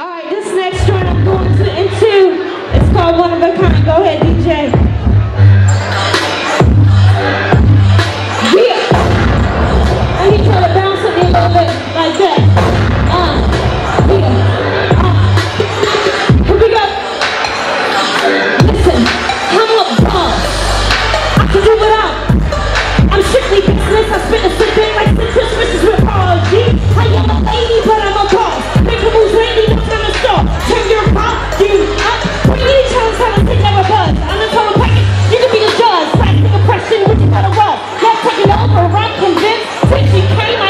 All right, this next joint I'm going to into, it's called One of a Kind. Go ahead, DJ. Yeah. And he try to bounce it a little bit like that. Here we go. Listen, I'm a boss. I can do it up. I'm strictly business. I spit a spit thing like the Christmas with Paul G. I am a lady, but I'm a boss. Make the moves ready. Turn your pop, you up. When you need challenge, time to sit, never buzz. I'm the total package, you can be the judge. Practice a question, what you gotta rub. Let's take it over, right, convince. Since you came,